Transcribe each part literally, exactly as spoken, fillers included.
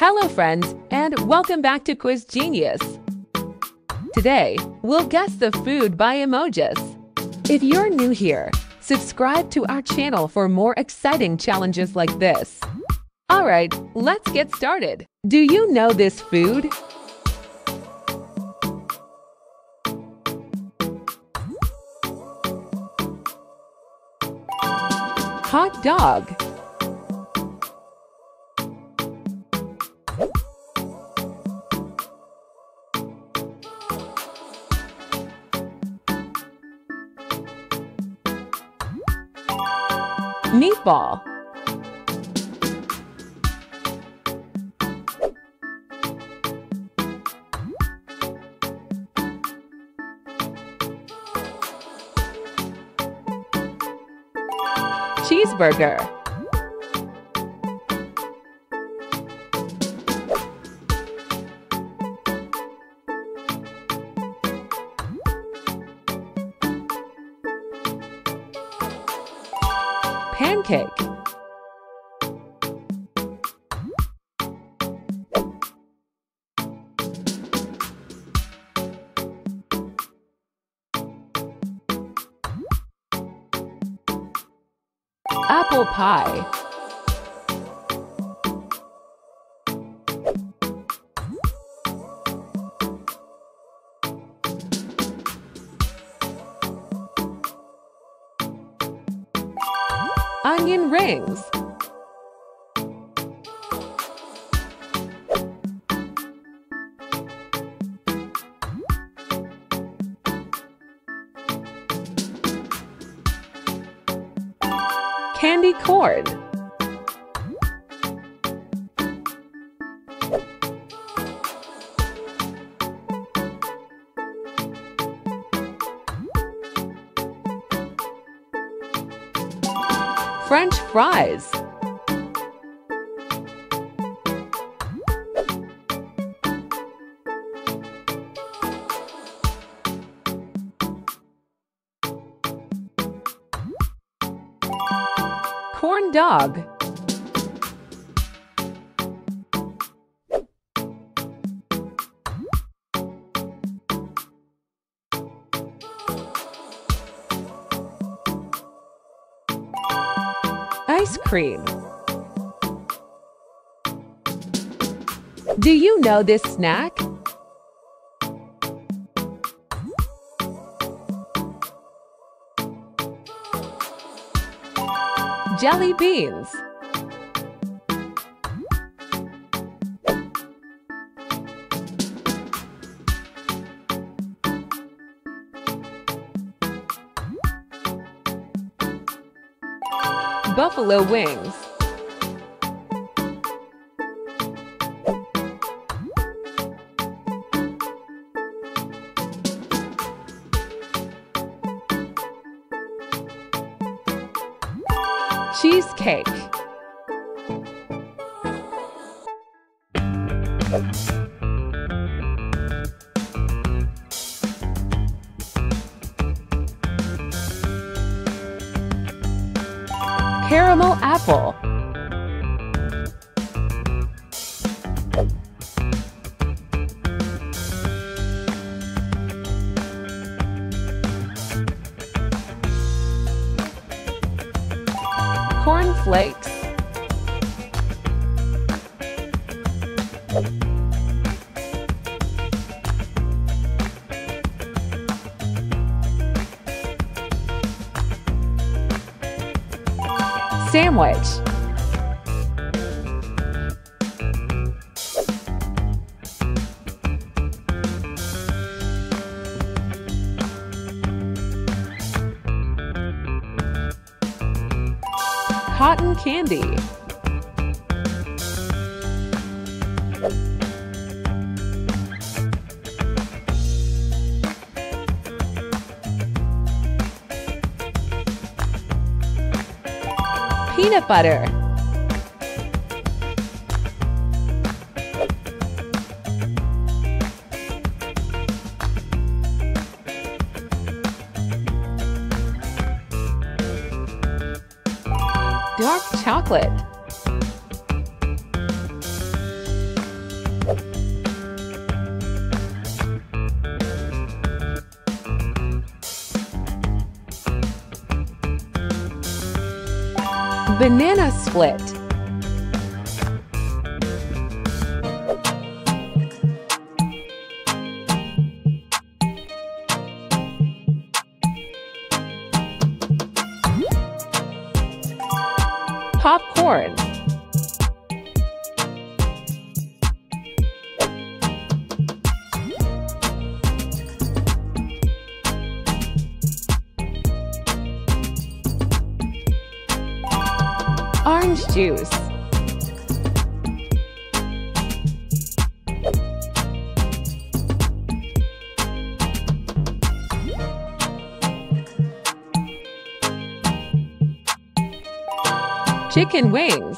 Hello friends, and welcome back to Quiz Genius. Today, we'll guess the food by emojis. If you're new here, subscribe to our channel for more exciting challenges like this. Alright, let's get started. Do you know this food? Hot dog. Meatball. Cheeseburger. Pancake. Apple pie. Onion rings. Candy corn. French fries. Corn dog. Ice cream. Do you know this snack? Jelly beans. Buffalo wings. Cheesecake. Caramel apple. Corn flakes. Sandwich. Cotton candy. Peanut butter. Dark chocolate. Banana split. Popcorn. Orange juice. Chicken wings.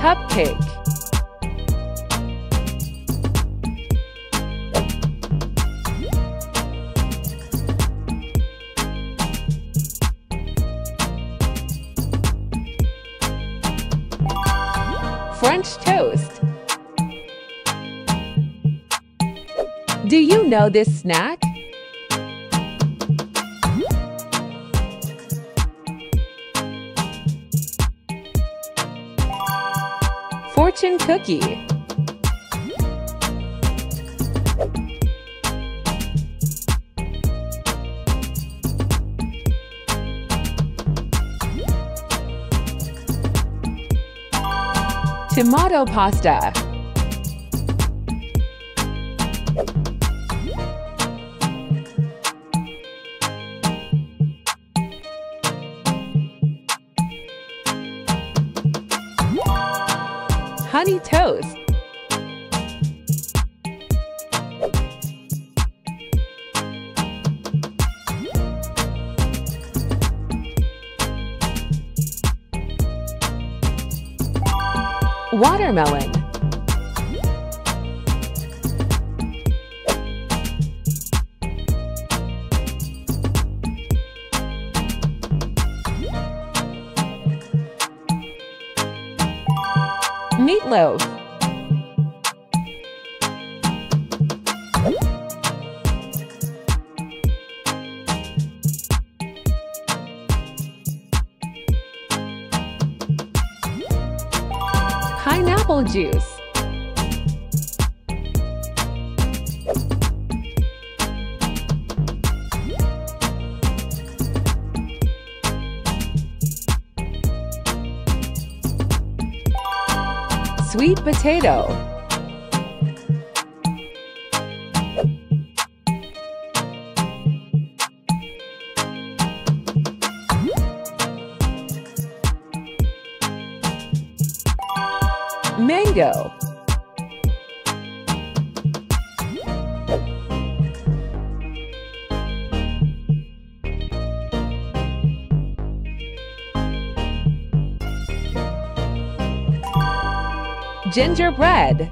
Cupcake. French toast. Do you know this snack? Fortune cookie. Tomato pasta. Honey toast. Watermelon. Meatloaf. Pineapple juice. Sweet potato. Mango. Gingerbread.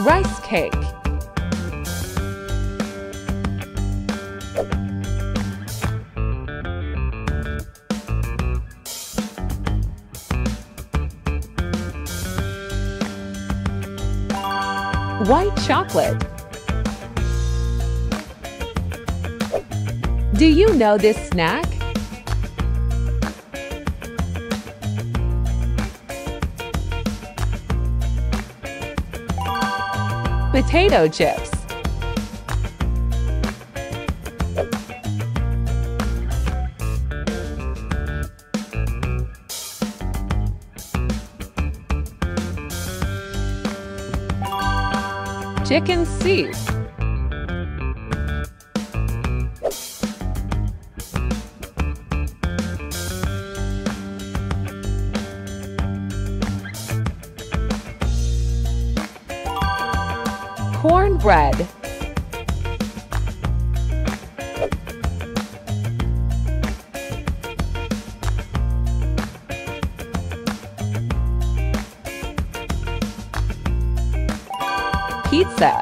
Rice cake. White chocolate. Do you know this snack? Potato chips. Chicken soup. Cornbread. pizza.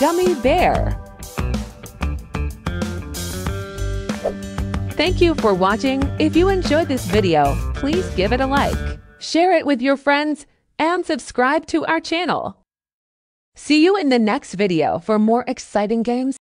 Gummy bear. Thank you for watching. If you enjoyed this video, please give it a like, share it with your friends, and subscribe to our channel. See you in the next video for more exciting games.